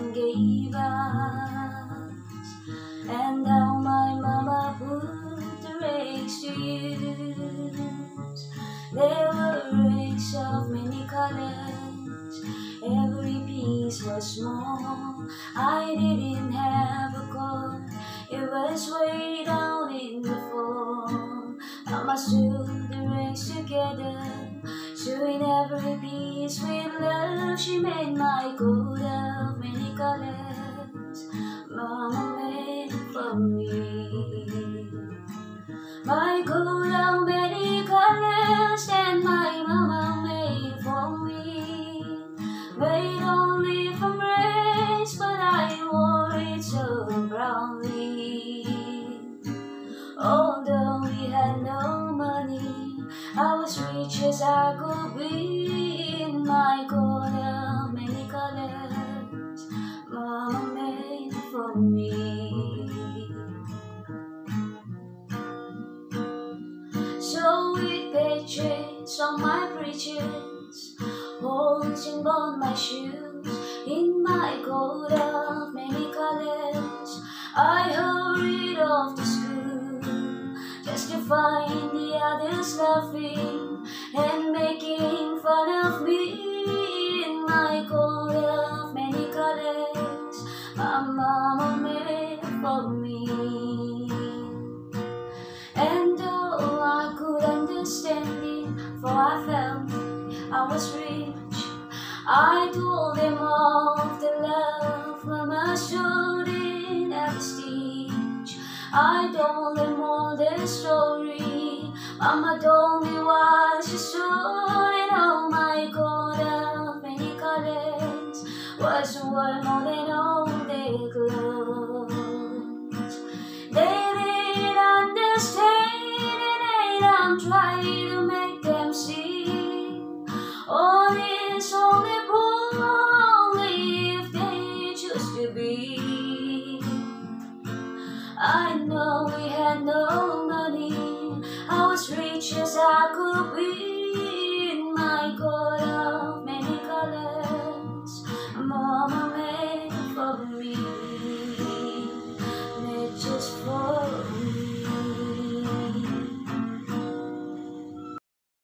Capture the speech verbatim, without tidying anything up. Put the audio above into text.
one gave us, and now my mama put the rags to use. There were rags of many colors, every piece was small. I didn't have a coat, it was way down in the fall. Mama sewed the rags together, sewing every piece with love. She made my coat of many colors. Mama made it for me. My coat of many colors that my mama made for me. Made only from rags, but I wore it so proudly. Although we had no money, I was rich as I could be in my coat of many colors. Mama made it for me. So with patches on my breeches, holes in both my shoes, in my coat of many colors, I hurried off to school. Just to find the others laughing and making fun of me in my coat of many colors. My mama made it for me. And though I could understand it, for I felt I was rich, I told them all of the love Mama showed in every stitch. I told them all their story. Mama told me why she sewed it. Oh, my coat of many colors was worth more than all their clothes. They didn't understand it, and I'm trying to make them see. All this only poor, only if they choose to be. I know we had no money, I was rich as I could be.